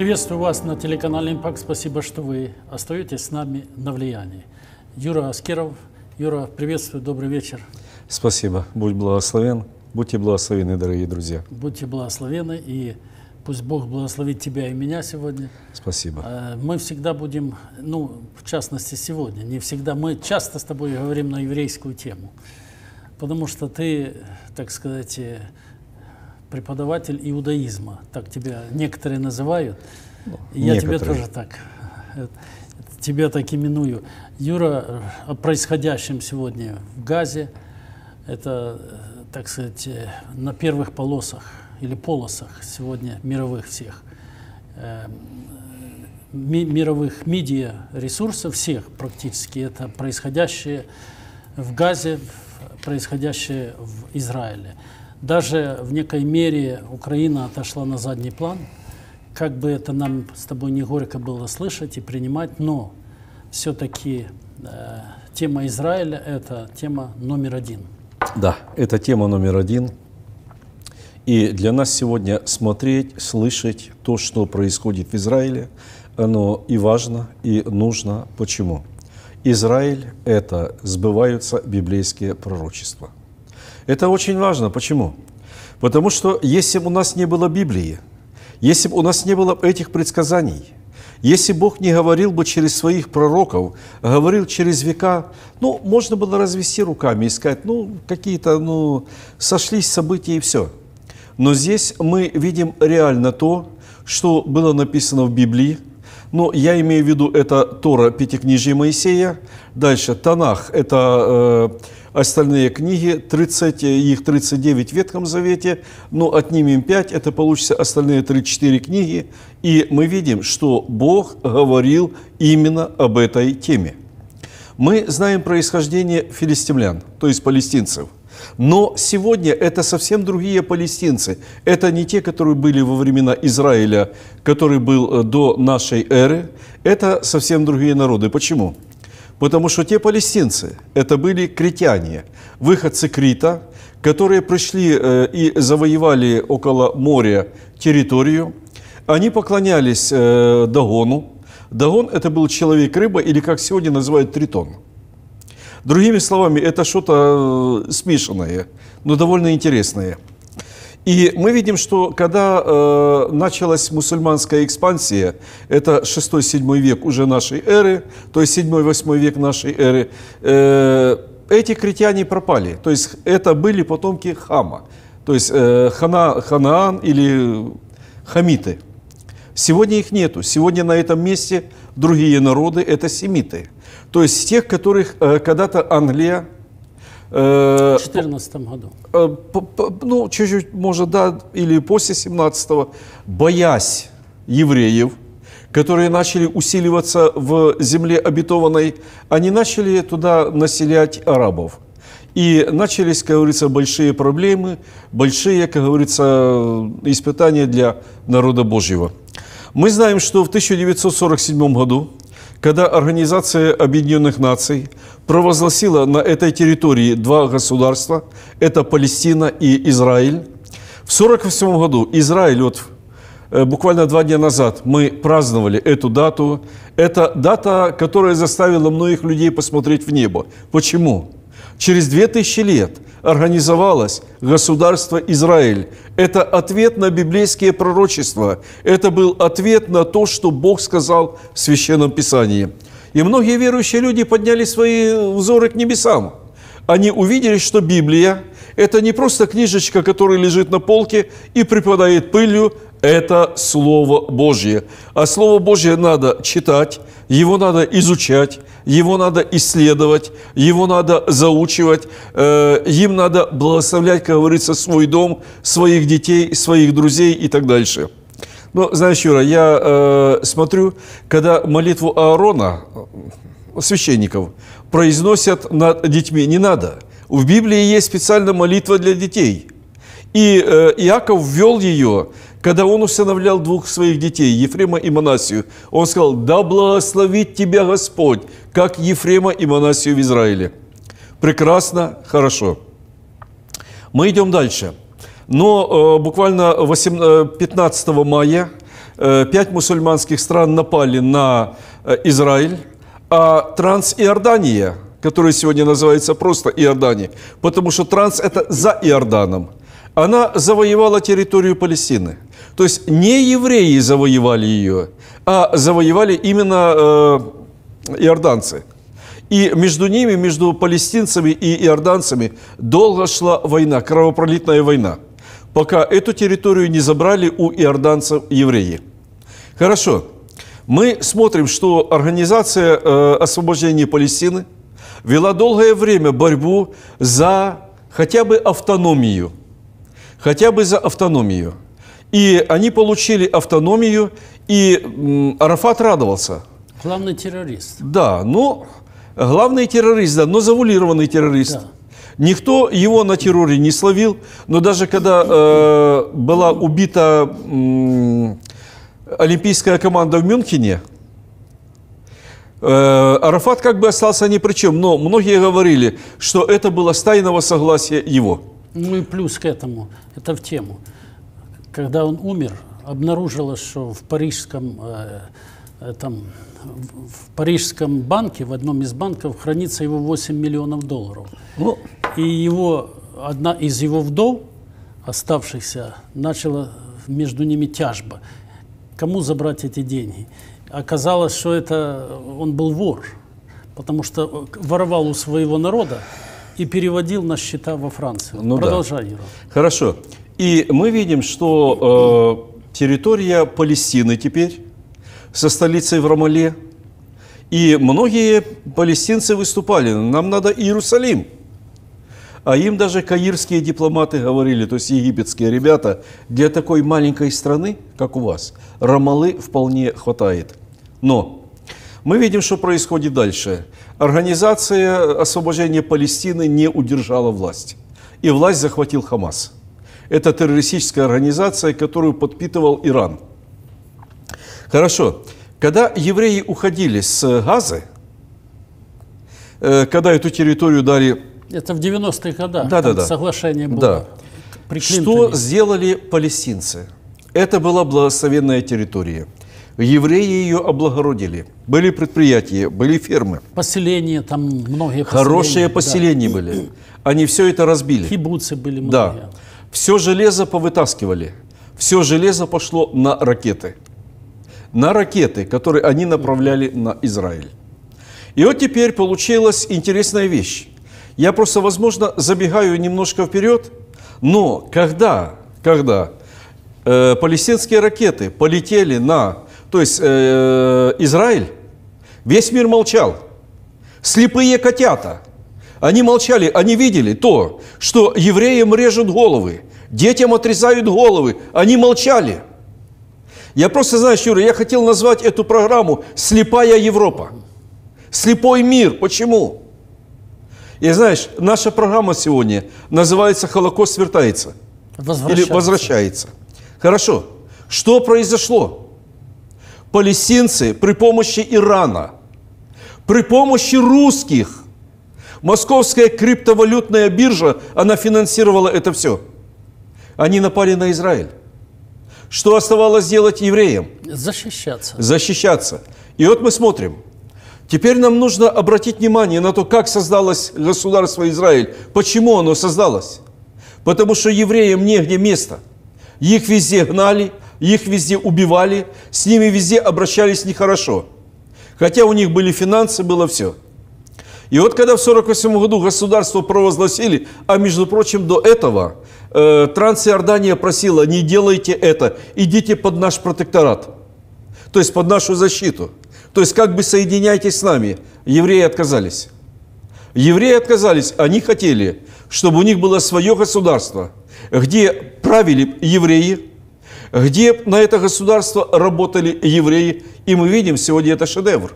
Приветствую вас на телеканале «Импакт». Спасибо, что вы остаетесь с нами на влиянии. Юра Аскеров. Юра, приветствую. Добрый вечер. Спасибо. Будь благословен. Будьте благословены, дорогие друзья. Будьте благословены, и пусть Бог благословит тебя и меня сегодня. Спасибо. Мы всегда будем, ну, в частности, сегодня, не всегда, мы часто с тобой говорим на еврейскую тему, потому что ты, так сказать, преподаватель иудаизма, так тебя некоторые называют. Ну, я тебя тоже так, именую. Юра, о происходящем сегодня в Газе, это, так сказать, на первых полосах или полосах сегодня мировых всех, мировых медиа ресурсов всех практически, это происходящее в Газе, происходящее в Израиле. Даже в некой мере Украина отошла на задний план, как бы это нам с тобой не горько было слышать и принимать, но все-таки тема Израиля – это тема номер один. Да, это тема номер один. И для нас сегодня смотреть, слышать то, что происходит в Израиле, оно и важно, и нужно. Почему? Израиль – это сбываются библейские пророчества. Это очень важно. Почему? Потому что если бы у нас не было Библии, если бы у нас не было этих предсказаний, если Бог не говорил бы через своих пророков, говорил через века, ну, можно было развести руками и сказать, ну, какие-то, ну, сошлись события и все. Но здесь мы видим реально то, что было написано в Библии. Ну, я имею в виду, это Тора, Пятикнижие Моисея, дальше Танах, это... остальные книги, 30, их 39 в Ветхом Завете, но отнимем 5, это получится остальные 34 книги. И мы видим, что Бог говорил именно об этой теме. Мы знаем происхождение филистимлян, то есть палестинцев. Но сегодня это совсем другие палестинцы. Это не те, которые были во времена Израиля, который был до нашей эры. Это совсем другие народы. Почему? Потому что те палестинцы, это были критяне, выходцы Крита, которые пришли и завоевали около моря территорию. Они поклонялись Дагону. Дагон – это был человек-рыба, или как сегодня называют тритон. Другими словами, это что-то смешанное, но довольно интересное. И мы видим, что когда началась мусульманская экспансия, это 6-7 век уже нашей эры, то есть 7-8 век нашей эры, эти критяне пропали. То есть это были потомки Хама, то есть Ханаан или хамиты. Сегодня их нету. Сегодня на этом месте другие народы – это семиты. То есть тех, которых когда-то Англия, в 2014 году. Ну, чуть-чуть, может, да, или после 17-го, боясь евреев, которые начали усиливаться в земле обетованной, они начали туда населять арабов. И начались, как говорится, большие проблемы, большие, как говорится, испытания для народа Божьего. Мы знаем, что в 1947 году, когда Организация Объединенных Наций провозгласила на этой территории два государства, это Палестина и Израиль. В 1948 году Израиль, вот буквально 2 дня назад мы праздновали эту дату, это дата, которая заставила многих людей посмотреть в небо. Почему? Через 2000 лет организовалось государство Израиль. Это ответ на библейские пророчества. Это был ответ на то, что Бог сказал в Священном Писании. И многие верующие люди подняли свои взоры к небесам. Они увидели, что Библия – это не просто книжечка, которая лежит на полке и припадает пылью. Это Слово Божье. А Слово Божье надо читать, его надо изучать, его надо исследовать, его надо заучивать, им надо благословлять, как говорится, свой дом, своих детей, своих друзей и так дальше. Но, знаешь, Юра, я смотрю, когда молитву Аарона, священников, произносят над детьми, не надо. В Библии есть специальная молитва для детей. И Иаков ввел ее, когда он усыновлял двух своих детей, Ефрема и Манасию. Он сказал, да благословит тебя Господь, как Ефрема и Манасию в Израиле. Прекрасно, хорошо. Мы идем дальше. Но буквально 15 мая 5 мусульманских стран напали на Израиль, а Транс-Иордания, которая сегодня называется просто Иордания, потому что Транс – это за Иорданом, она завоевала территорию Палестины. То есть не евреи завоевали ее, а завоевали именно иорданцы. И между ними, между палестинцами и иорданцами долго шла война, кровопролитная война, пока эту территорию не забрали у иорданцев евреи. Хорошо. Мы смотрим, что Организация освобождения Палестины вела долгое время борьбу за хотя бы автономию. Хотя бы за автономию. И они получили автономию, и Арафат радовался. Главный террорист. Да, но главный террорист, да, но завуалированный террорист. Да. Никто его на терроре не словил, но даже когда была убита олимпийская команда в Мюнхене, Арафат как бы остался ни при чем, но многие говорили, что это было с тайного согласия его. Ну и плюс к этому, это в тему. Когда он умер, обнаружилось, что в парижском банке, в одном из банков, хранится его $8 миллионов. Ну, и его, одна из его вдов, оставшихся, начала между ними тяжба. Кому забрать эти деньги? Оказалось, что это он был вор, потому что воровал у своего народа и переводил на счета во Францию. Ну, продолжай, Юра. Да. Хорошо. И мы видим, что территория Палестины теперь со столицей в Рамале. И многие палестинцы выступали. Нам надо Иерусалим. А им даже каирские дипломаты говорили, то есть египетские ребята, для такой маленькой страны, как у вас, Рамалы вполне хватает. Но мы видим, что происходит дальше. Организация освобождения Палестины не удержала власть. И власть захватил Хамас. Это террористическая организация, которую подпитывал Иран. Хорошо. Когда евреи уходили с Газы, когда эту территорию дали... Это в 90-х годах, да, да, да. Соглашение было. Да. При Клинтоне. Что сделали палестинцы? Это была благословенная территория. Евреи ее облагородили. Были предприятия, были фермы. Поселения там многие. Хорошие поселения, да, были. Они все это разбили. Кибуцы были многие. Да. Все железо повытаскивали. Все железо пошло на ракеты. На ракеты, которые они направляли на Израиль. И вот теперь получилась интересная вещь. Я просто, возможно, забегаю немножко вперед, но когда палестинские ракеты полетели на, то есть Израиль, весь мир молчал. Слепые котята. Они молчали, они видели то, что евреям режут головы, детям отрезают головы. Они молчали. Я просто, знаешь, Юра, я хотел назвать эту программу «Слепая Европа». Слепой мир. Почему? И знаешь, наша программа сегодня называется «Холокост вертается». Или «Возвращается». Хорошо. Что произошло? Палестинцы при помощи Ирана, при помощи русских, московская криптовалютная биржа, она финансировала это все. Они напали на Израиль. Что оставалось делать евреям? Защищаться. Защищаться. И вот мы смотрим. Теперь нам нужно обратить внимание на то, как создалось государство Израиль. Почему оно создалось? Потому что евреям негде место. Их везде гнали, их везде убивали, с ними везде обращались нехорошо. Хотя у них были финансы, было все. И вот когда в 1948 году государство провозгласили, а между прочим до этого Транс-Иордания просила, не делайте это, идите под наш протекторат, то есть под нашу защиту, то есть как бы соединяйтесь с нами. Евреи отказались. Евреи отказались, они хотели, чтобы у них было свое государство, где правили евреи, где на это государство работали евреи, и мы видим, сегодня это шедевр.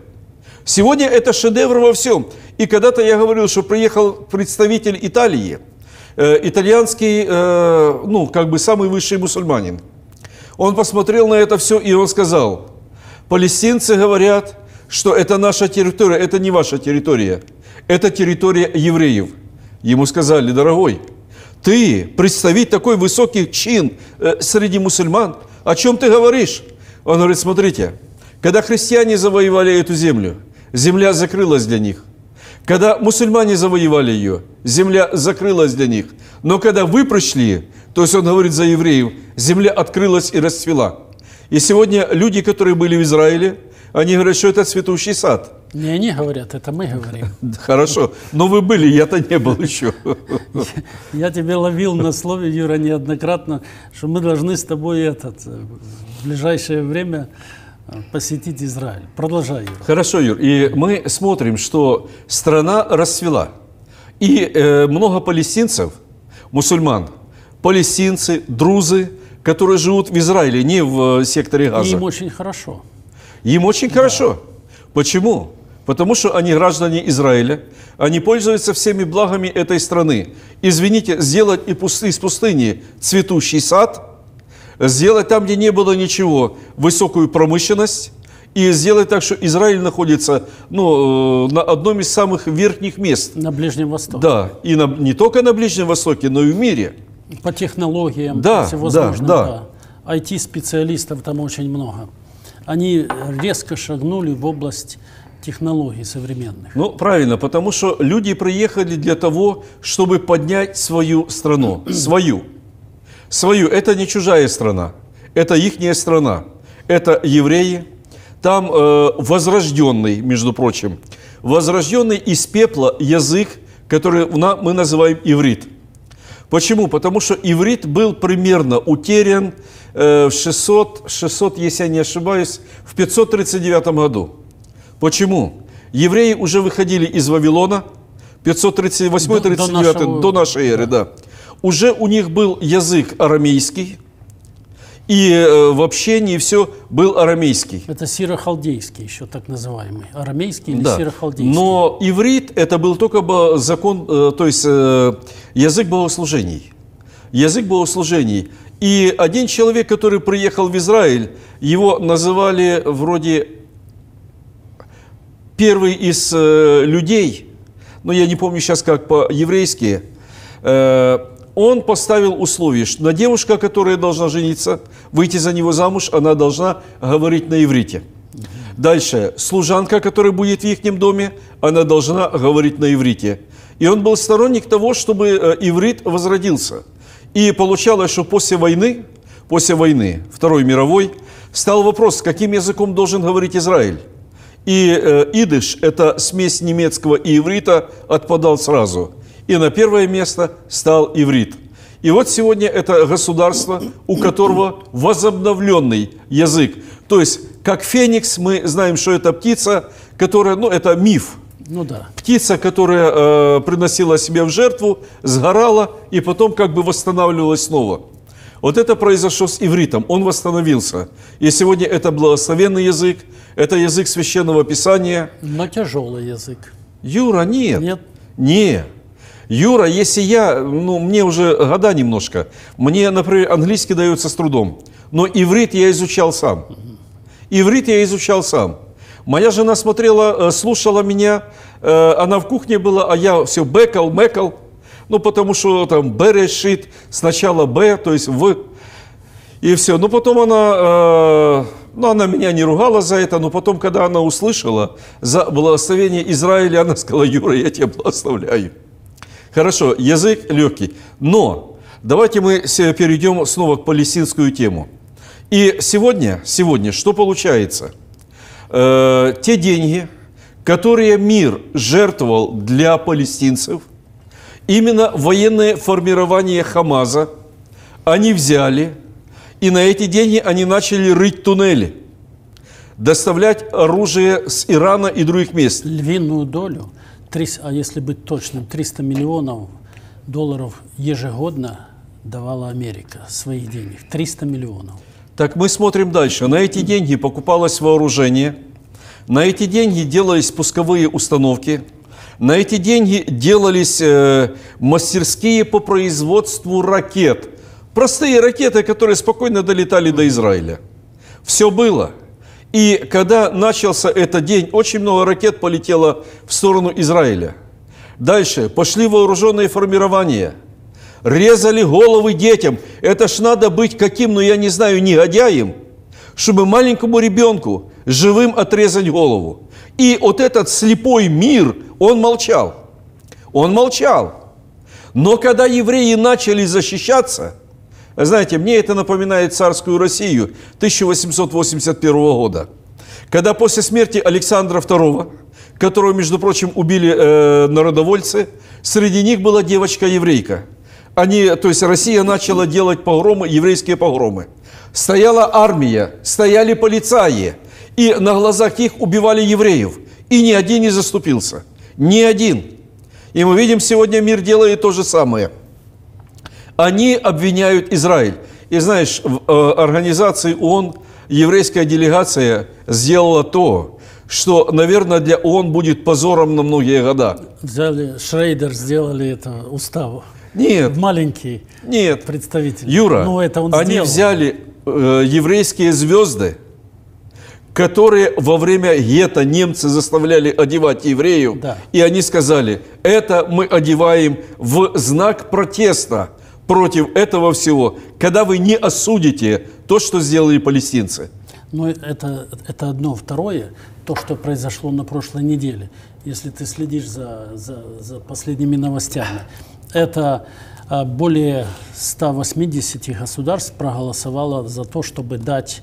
Сегодня это шедевр во всем. И когда-то я говорил, что приехал представитель Италии, итальянский, ну, как бы самый высший мусульманин. Он посмотрел на это все, и он сказал: палестинцы говорят, что это наша территория, это не ваша территория, это территория евреев. Ему сказали: дорогой, ты представить такой высокий чин среди мусульман, о чем ты говоришь? Он говорит, смотрите, когда христиане завоевали эту землю, земля закрылась для них. Когда мусульмане завоевали ее, земля закрылась для них. Но когда вы пришли, то есть он говорит за евреев, земля открылась и расцвела. И сегодня люди, которые были в Израиле, они говорят, что это цветущий сад. Не они говорят, это мы говорим. Хорошо, но вы были, я-то не был еще. Я тебя ловил на слове, Юра, неоднократно, что мы должны с тобой в ближайшее время посетить Израиль. Продолжай, Юра. Хорошо, Юр. И мы смотрим, что страна расцвела. И много палестинцев, мусульман, палестинцы, друзы, которые живут в Израиле, не в секторе Газа. Им очень хорошо. Им очень хорошо. Почему? Потому что они граждане Израиля, они пользуются всеми благами этой страны. Извините, сделать из пустыни цветущий сад, сделать там, где не было ничего, высокую промышленность, и сделать так, что Израиль находится на одном из самых верхних мест. На Ближнем Востоке. Да, и не только на Ближнем Востоке, но и в мире. По технологиям, по всевозможным, да. IT-специалистов там очень много. Они резко шагнули в область технологий современных. Ну, правильно, потому что люди приехали для того, чтобы поднять свою страну. Свою. Это не чужая страна. Это ихняя страна. Это евреи. Там возрожденный, между прочим, возрожденный из пепла язык, который мы называем иврит. Почему? Потому что иврит был примерно утерян в 600, если я не ошибаюсь, в 539 году. Почему? Евреи уже выходили из Вавилона, 538-39, до нашей эры, да. Уже у них был язык арамейский, и в общении все был арамейский. Это сиро-халдейский еще так называемый, арамейский или сиро-халдейский. Но иврит это был только закон, то есть язык богослужений. Язык богослужений. И один человек, который приехал в Израиль, его называли вроде первый из людей, но я не помню сейчас как по-еврейски, он поставил условие, что девушка, которая должна жениться, выйти за него замуж, она должна говорить на иврите. Дальше, служанка, которая будет в их доме, она должна говорить на иврите. И он был сторонник того, чтобы иврит возродился. И получалось, что после войны, Второй мировой, стал вопрос, каким языком должен говорить Израиль. И идиш, это смесь немецкого и иврита, отпадал сразу. И на первое место стал иврит. И вот сегодня это государство, у которого возобновленный язык. То есть, как феникс, мы знаем, что это птица, которая, это миф. Ну да. Птица, которая приносила себя в жертву, сгорала и потом как бы восстанавливалась снова. Вот это произошло с ивритом, он восстановился. И сегодня это благословенный язык, это язык священного писания. Но тяжелый язык. Юра, нет. Нет? Нет. Юра, если я, мне уже года немножко, мне, например, английский дается с трудом, но иврит я изучал сам. Моя жена смотрела, слушала меня, она в кухне была, а я все бэкал, потому что там берешит, сначала б, то есть в, и все. Но потом она, она меня не ругала за это, но потом, когда она услышала за благословение Израиля, она сказала, Юра, я тебя благословляю. Хорошо, язык легкий, но давайте мы перейдем снова к палестинскую тему. И сегодня что получается? Те деньги, которые мир жертвовал для палестинцев, именно военное формирование Хамаза, они взяли, и на эти деньги они начали рыть туннели, доставлять оружие с Ирана и других мест. Львиную долю. А если быть точным, 300 миллионов долларов ежегодно давала Америка своих денег. 300 миллионов. Так мы смотрим дальше. На эти деньги покупалось вооружение, на эти деньги делались пусковые установки, на эти деньги делались мастерские по производству ракет. Простые ракеты, которые спокойно долетали до Израиля. Все было. И когда начался этот день, очень много ракет полетело в сторону Израиля. Дальше пошли вооруженные формирования. Резали головы детям. Это ж надо быть каким, я не знаю, негодяем, чтобы маленькому ребенку живым отрезать голову. И вот этот слепой мир, он молчал. Он молчал. Но когда евреи начали защищаться, знаете, мне это напоминает царскую Россию 1881 года, когда после смерти Александра II, которого, между прочим, убили народовольцы, среди них была девочка-еврейка. Россия начала делать погромы, еврейские погромы. Стояла армия, стояли полицаи, и на глазах их убивали евреев. И ни один не заступился. Ни один. И мы видим, сегодня мир делает то же самое. Они обвиняют Израиль. И знаешь, в организации ООН еврейская делегация сделала то, что, наверное, для ООН будет позором на многие года. Взяли Шрейдер, сделали это устав. Нет. Маленький представитель. Юра, но это он сделал. Взяли еврейские звезды, которые во время гетто немцы заставляли одевать евреев. Да. И они сказали, это мы одеваем в знак протеста против этого всего, когда вы не осудите то, что сделали палестинцы. Ну, это одно. Второе, то, что произошло на прошлой неделе, если ты следишь за последними новостями, это более 180 государств проголосовало за то, чтобы дать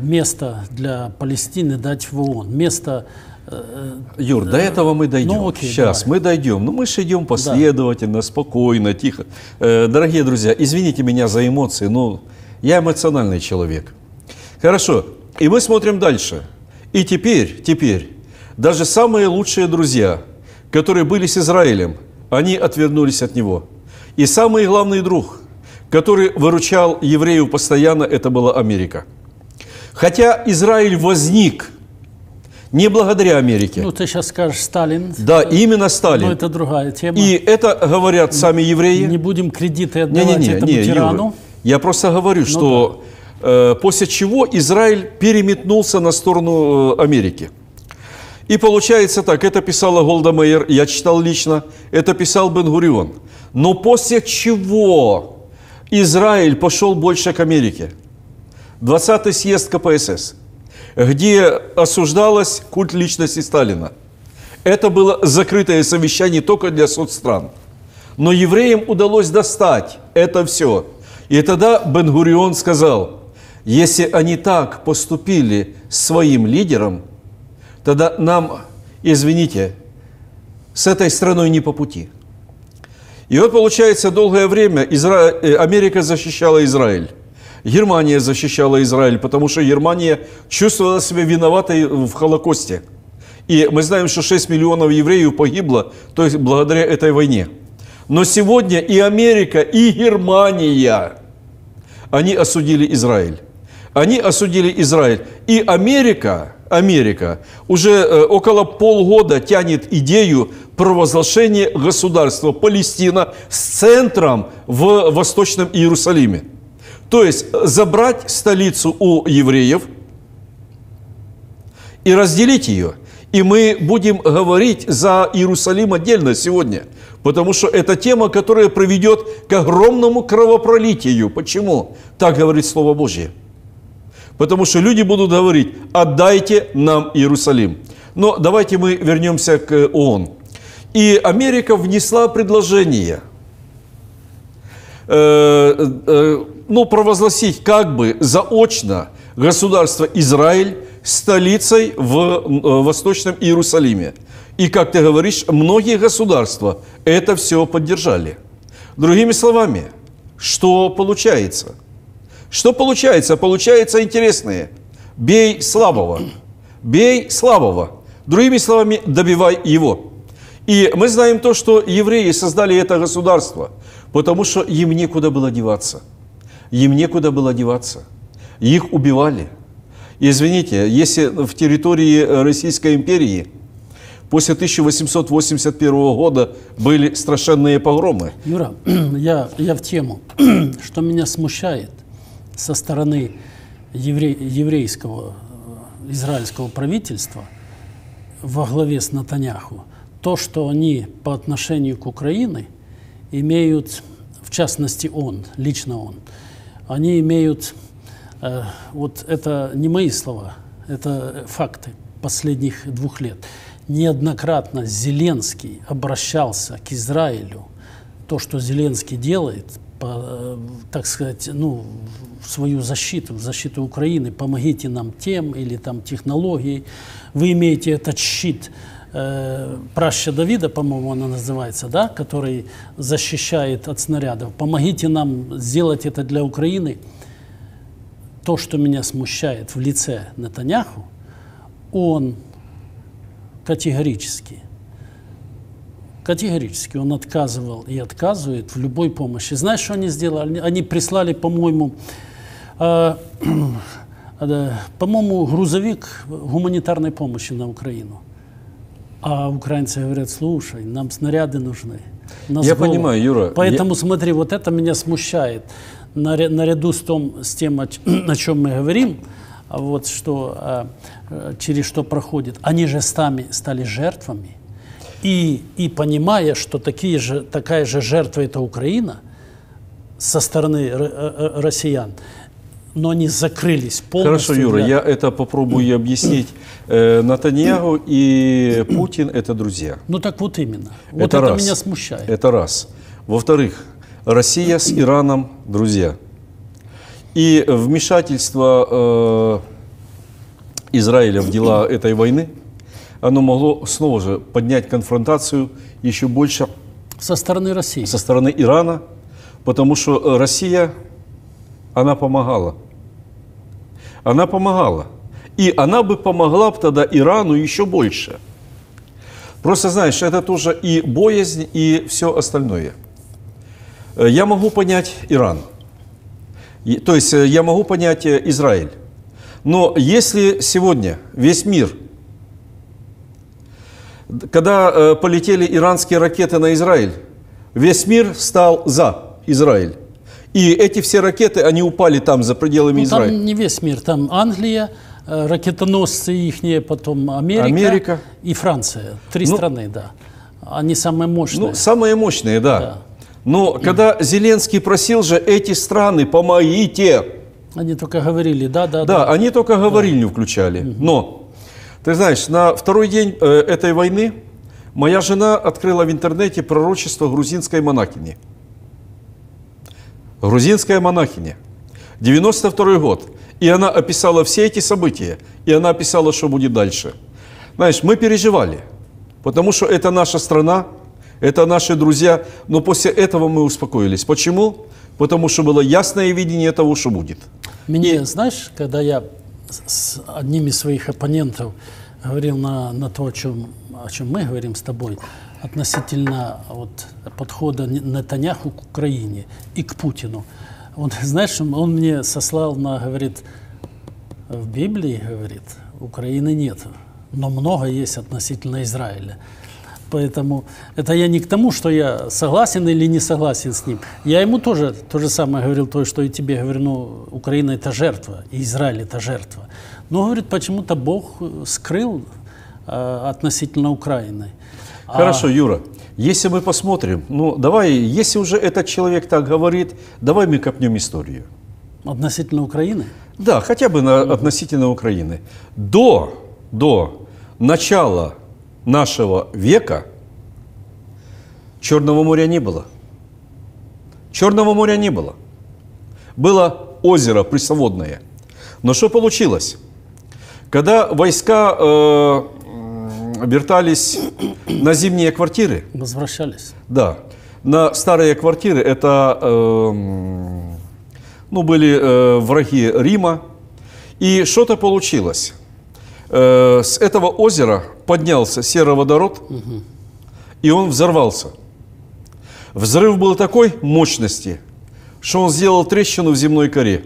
место для Палестины, дать в ООН. Место... Юр, до этого мы дойдем. Ну, окей, сейчас давай. Мы дойдем. Но мы же идем последовательно, спокойно, тихо. Дорогие друзья, извините меня за эмоции, но я эмоциональный человек. Хорошо. И мы смотрим дальше. И теперь, даже самые лучшие друзья, которые были с Израилем, они отвернулись от него. И самый главный друг, который выручал евреев постоянно, это была Америка. Хотя Израиль возник не благодаря Америке. Ну, ты сейчас скажешь Сталин. Да, именно Сталин. Но это другая тема. И это говорят сами евреи. Не будем кредиты отдавать этому тирану. Юра, я просто говорю, что после чего Израиль переметнулся на сторону Америки. И получается так, это писала Голда Меир, я читал лично, это писал Бен-Гурион. Но после чего Израиль пошел больше к Америке? 20-й съезд КПСС, где осуждалась культ личности Сталина. Это было закрытое совещание только для соцстран. Но евреям удалось достать это все. И тогда Бен-Гурион сказал, если они так поступили с своим лидером, тогда нам, извините, с этой страной не по пути. И вот получается, долгое время Америка защищала Израиль. Германия защищала Израиль, потому что Германия чувствовала себя виноватой в Холокосте. И мы знаем, что 6 миллионов евреев погибло, то есть благодаря этой войне. Но сегодня и Америка, и Германия, они осудили Израиль. Они осудили Израиль. И Америка уже около полгода тянет идею провозглашения государства Палестина с центром в Восточном Иерусалиме. То есть забрать столицу у евреев и разделить ее. И мы будем говорить за Иерусалим отдельно сегодня, потому что это тема, которая приведет к огромному кровопролитию. Почему? Так говорит Слово Божье. Потому что люди будут говорить, отдайте нам Иерусалим. Но давайте мы вернемся к ООН. И Америка внесла предложение провозгласить как бы заочно государство Израиль столицей в Восточном Иерусалиме. И, как ты говоришь, многие государства это все поддержали. Другими словами, что получается? Что получается? Получается интересное. Бей слабого. Бей слабого. Другими словами, добивай его. И мы знаем то, что евреи создали это государство, потому что им некуда было деваться. Им некуда было деваться. Их убивали. Извините, если в территории Российской империи после 1881 года были страшенные погромы. Юра, я в тему. Что меня смущает со стороны еврейского, израильского правительства во главе с Натаньяху, то, что они по отношению к Украине имеют, в частности он, лично он, они имеют вот это не мои слова, это факты последних 2 лет. Неоднократно Зеленский обращался к Израилю. То, что Зеленский делает, по, так сказать, ну, в свою защиту, в защиту Украины, помогите нам тем или там технологией. Вы имеете этот щит праща Давида, по-моему, она называется, да, который защищает от снарядов. Помогите нам сделать это для Украины. То, что меня смущает в лице Нетаньяху, он категорически он отказывал и отказывает в любой помощи. Знаешь, что они сделали? Они прислали, по-моему, грузовик гуманитарной помощи на Украину. А украинцы говорят: слушай, нам снаряды нужны. Я понимаю, Юра. Поэтому смотри, вот это меня смущает. Наряду с тем, о чем мы говорим, вот что, через что проходит. Они же сами стали жертвами. И понимая, что такая же жертва это Украина со стороны россиян, но они закрылись полностью. Хорошо, Юра, я это попробую объяснить. Нетаньяху и Путин – это друзья. Ну так вот именно. Вот это меня смущает. Это раз. Во-вторых, Россия с Ираном – друзья. И вмешательство Израиля в дела этой войны, оно могло снова же поднять конфронтацию еще больше. Со стороны России. Со стороны Ирана, потому что Россия, она помогала. Она помогала. И она бы помогла тогда Ирану еще больше. Просто, знаешь, это тоже и боязнь, и все остальное. Я могу понять Иран. То есть я могу понять Израиль. Но если сегодня весь мир, когда полетели иранские ракеты на Израиль, весь мир стал за Израиль. И эти все ракеты, они упали там, за пределами Израиля. Там не весь мир, там Англия, ракетоносцы ихние, потом Америка и Франция. 3 страны, да. Они самые мощные. Ну, самые мощные, да. Но когда Зеленский просил же эти страны, помогите. Они только говорили, да. Они только говорили, не включали. Но, ты знаешь, на 2-й день этой войны моя жена открыла в интернете пророчество грузинской монахини. Грузинская монахиня. 92-й год. И она описала все эти события. И она описала, что будет дальше. Знаешь, мы переживали. Потому что это наша страна, это наши друзья. Но после этого мы успокоились. Почему? Потому что было ясное видение того, что будет. Мне, знаешь, когда я с одним из своих оппонентов говорил на то, о чем мы говорим с тобой, относительно вот подхода Нетаньяху к Украине и к Путину. Он, знаешь, он мне сослал говорит, в Библии, говорит, Украины нет, но много есть относительно Израиля. Поэтому это я не к тому, что я согласен или не согласен с ним. Я ему тоже то же самое говорил, то, что и тебе говорю, ну, Украина это жертва, и Израиль это жертва. Но, говорит, почему-то Бог скрыл относительно Украины. Хорошо, Юра, если мы посмотрим, ну давай, если уже этот человек так говорит, давай мы копнем историю. Относительно Украины? Да, хотя бы относительно Украины. До начала нашего века Черного моря не было. Черного моря не было. Было озеро пресноводное. Но что получилось? Когда войска вертались на зимние квартиры. Возвращались. Да. На старые квартиры это были враги Рима. И что-то получилось. С этого озера поднялся сероводород, и он взорвался. Взрыв был такой мощности, что он сделал трещину в земной коре.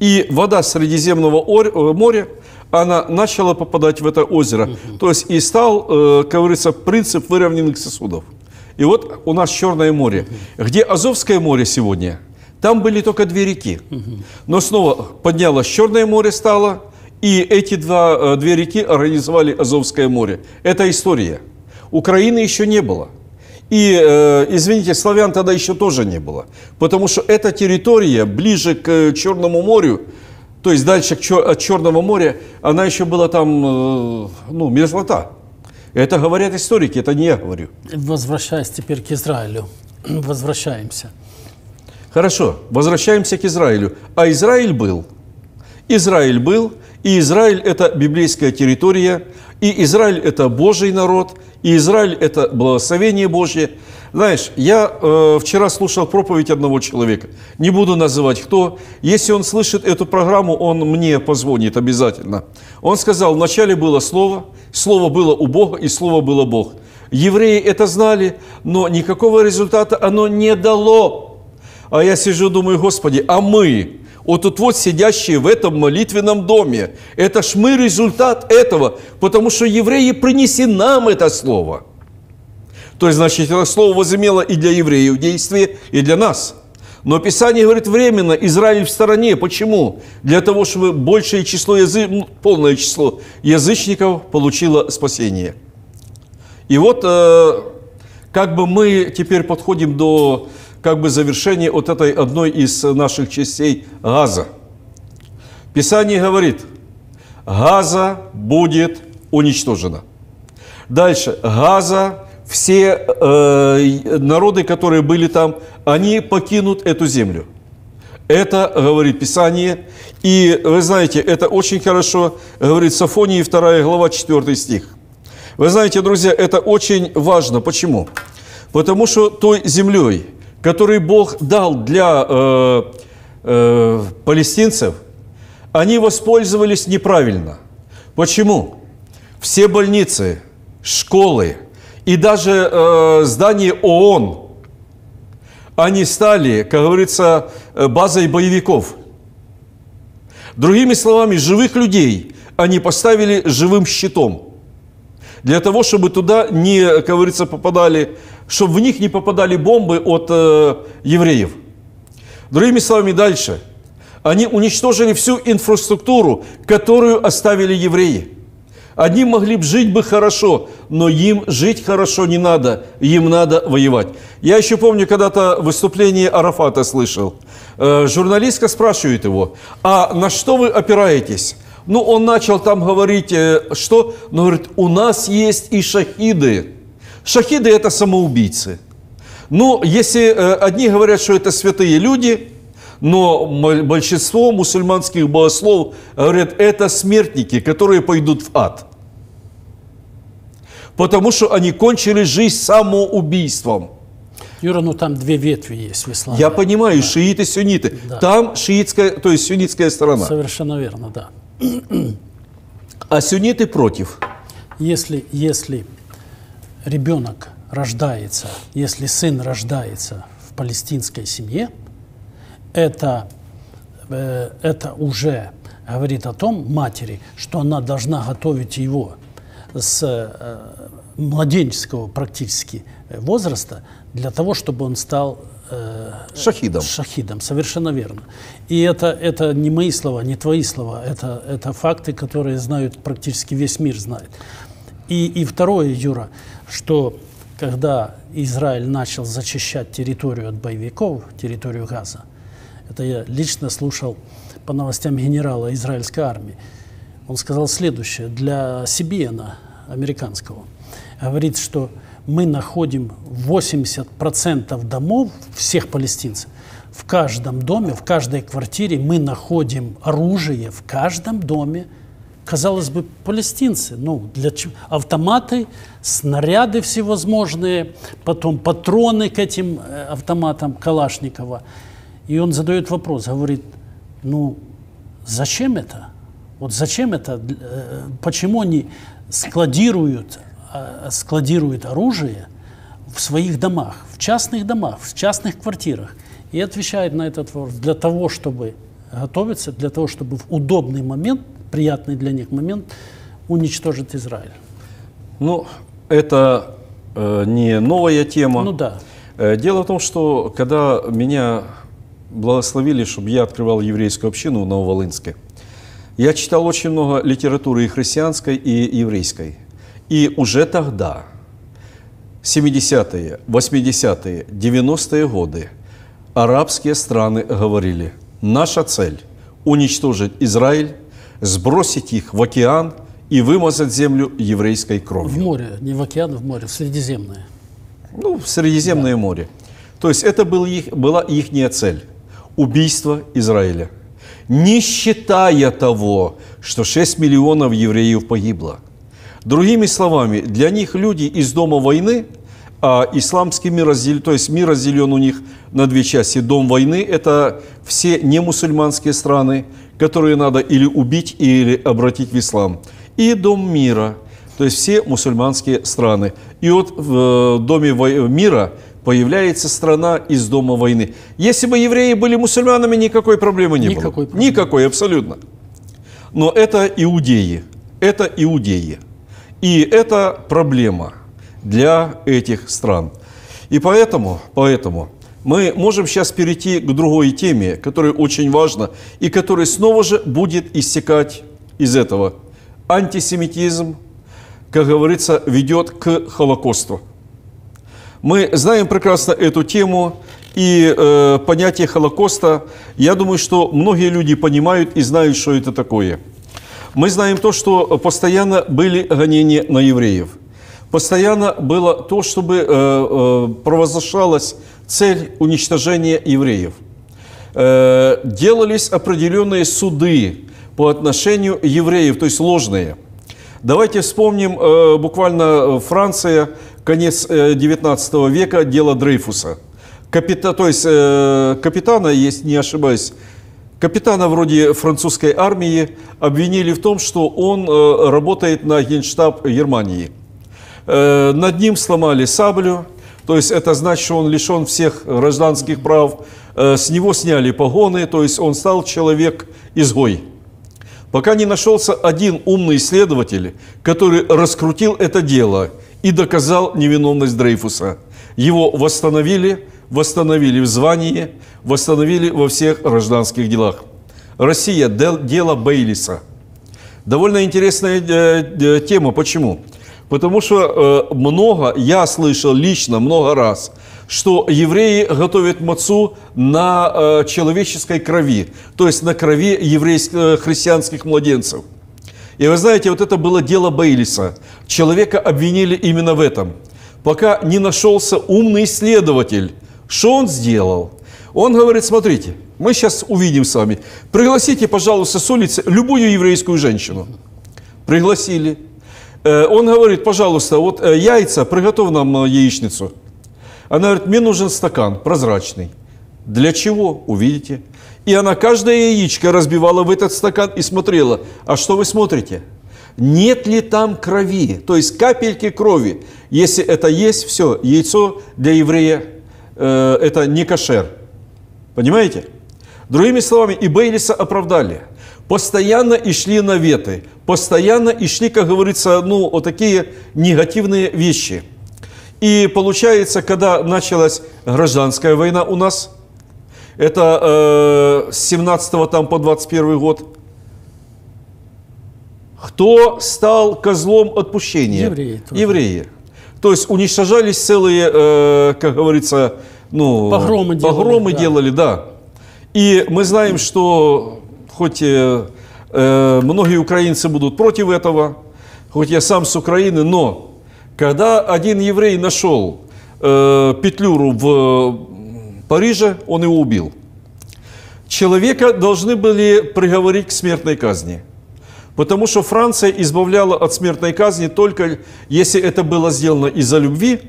И вода Средиземного моря, она начала попадать в это озеро. То есть и стал, как говорится, принцип выровненных сосудов. И вот у нас Черное море. Где Азовское море сегодня, там были только 2 реки. Но снова поднялось Черное море стало, и эти 2 реки организовали Азовское море. Это история. Украины еще не было. И, извините, славян тогда еще тоже не было. Потому что эта территория ближе к Черному морю, То есть дальше от Черного моря она еще была там, ну, мерзлота. Это говорят историки, это не я говорю. Возвращаясь теперь к Израилю. Возвращаемся. Хорошо, возвращаемся к Израилю. А Израиль был. Израиль был, и Израиль – это библейская территория, и Израиль – это Божий народ, и Израиль – это благословение Божье. Знаешь, я вчера слушал проповедь одного человека, не буду называть кто. Если он слышит эту программу, он мне позвонит обязательно. Он сказал, вначале было слово, слово было у Бога, и слово было Бог. Евреи это знали, но никакого результата оно не дало. А я сижу, думаю, Господи, а мы, вот тут вот сидящие в этом молитвенном доме, это ж мы результат этого, потому что евреи принесли нам это слово. То есть, значит, это слово возымело и для евреев действие, и для нас. Но Писание говорит временно, Израиль в стороне. Почему? Для того, чтобы большее число, полное число язычников получило спасение. И вот как бы мы теперь подходим до как бы завершения вот этой одной из наших частей Газа. Писание говорит, Газа будет уничтожена. Дальше, Газа. Все народы, которые были там, они покинут эту землю. Это говорит Писание. И вы знаете, это очень хорошо говорит Софонии 2 глава 4 стих. Вы знаете, друзья, это очень важно. Почему? Потому что той землей, которую Бог дал для палестинцев, они воспользовались неправильно. Почему? Все больницы, школы, и даже здание ООН, они стали, как говорится, базой боевиков. Другими словами, живых людей они поставили живым щитом. Для того, чтобы туда не, как говорится, попадали, чтобы в них не попадали бомбы от евреев. Другими словами, дальше. Они уничтожили всю инфраструктуру, которую оставили евреи. Одни могли бы жить бы хорошо, но им жить хорошо не надо, им надо воевать. Я еще помню, когда-то выступление Арафата слышал. Журналистка спрашивает его, а на что вы опираетесь? Ну, он начал там говорить, что? Но говорит, у нас есть и шахиды. Шахиды – это самоубийцы. Ну, если одни говорят, что это святые люди, но большинство мусульманских богослов говорят, это смертники, которые пойдут в ад. Потому что они кончили жизнь самоубийством. Юра, ну там две ветви есть в исламе. Я понимаю, да. Шииты, сунниты. Да. Там шиитская, то есть суннитская сторона. Совершенно верно, да. А сунниты против. Если ребенок рождается, если сын рождается в палестинской семье, это уже говорит о том матери, что она должна готовить его с младенческого практически возраста для того, чтобы он стал шахидом. Шахидом, совершенно верно. И это не мои слова, не твои слова, это факты, которые знают практически весь мир знает. И второе, Юра, что когда Израиль начал зачищать территорию от боевиков, территорию Газа, это я лично слушал по новостям генерала израильской армии. Он сказал следующее, для CBN американского. Говорит, что мы находим 80% домов всех палестинцев. В каждом доме, в каждой квартире мы находим оружие, в каждом доме. Казалось бы, палестинцы, ну, для чего? Автоматы, снаряды всевозможные, потом патроны к этим автоматам Калашникова. И он задает вопрос, говорит, ну, зачем это? Вот зачем это? Почему они складируют оружие в своих домах, в частных домах, в частных квартирах? И отвечает на этот вопрос, для того, чтобы готовиться, для того, чтобы в удобный момент, приятный для них момент, уничтожить Израиль. Ну, это не новая тема. Ну да. Дело в том, что когда меня благословили, чтобы я открывал еврейскую общину в Нововолынске. Я читал очень много литературы и христианской, и еврейской. И уже тогда, 70-е, 80-е, 90-е годы, арабские страны говорили, наша цель – уничтожить Израиль, сбросить их в океан и вымазать землю еврейской кровью. В море, не в океан, в море, в Средиземное. Ну, в Средиземное море. То есть это была ихняя цель – убийство Израиля. Не считая того, что 6 миллионов евреев погибло. Другими словами, для них люди из дома войны, а исламский мир разделен, то есть мир разделен у них на две части. Дом войны – это все немусульманские страны, которые надо или убить, или обратить в ислам. И дом мира, то есть все мусульманские страны. И вот в доме мира появляется страна из дома войны. Если бы евреи были мусульманами, никакой проблемы не было. Никакой, абсолютно. Но это иудеи. Это иудеи. И это проблема для этих стран. И поэтому мы можем сейчас перейти к другой теме, которая очень важна, и которая снова же будет истекать из этого. Антисемитизм, как говорится, ведет к Холокосту. Мы знаем прекрасно эту тему и понятие Холокоста. Я думаю, что многие люди понимают и знают, что это такое. Мы знаем то, что постоянно были гонения на евреев. Постоянно было то, чтобы провозглашалась цель уничтожения евреев. Делались определенные суды по отношению евреев, то есть ложные. Давайте вспомним буквально Франция, конец 19 века, дело Дрейфуса. Капитана, если не ошибаюсь, капитана вроде французской армии обвинили в том, что он работает на генштаб Германии. Над ним сломали саблю, то есть это значит, что он лишен всех гражданских прав. С него сняли погоны, то есть он стал человек-изгой. Пока не нашелся один умный следователь, который раскрутил это дело и доказал невиновность Дрейфуса. Его восстановили в звании, восстановили во всех гражданских делах. Россия, дело Бейлиса. Довольно интересная тема. Почему? Потому что я слышал лично много раз, что евреи готовят мацу на человеческой крови, то есть на крови христианских младенцев. И вы знаете, вот это было дело Бейлиса. Человека обвинили именно в этом. Пока не нашелся умный следователь, что он сделал? Он говорит, смотрите, мы сейчас увидим с вами. Пригласите, пожалуйста, с улицы любую еврейскую женщину. Пригласили. Он говорит, пожалуйста, вот яйца, приготовь нам яичницу. Она говорит, мне нужен стакан прозрачный. Для чего? Увидите. И она каждое яичко разбивала в этот стакан и смотрела. А что вы смотрите? Нет ли там крови? То есть капельки крови. Если это есть, все, яйцо для еврея это не кошер. Понимаете? Другими словами, и Бейлиса оправдали. Постоянно и шли наветы. Постоянно и шли, как говорится, вот такие негативные вещи. И получается, когда началась гражданская война у нас, это с 17 по 21 год, кто стал козлом отпущения? Евреи. То есть уничтожались целые, как говорится, погромы делали. И мы знаем, что хоть многие украинцы будут против этого, хоть я сам с Украины, но... Когда один еврей нашел петлюру в Париже, он его убил. Человека должны были приговорить к смертной казни. Потому что Франция избавляла от смертной казни только если это было сделано из-за любви.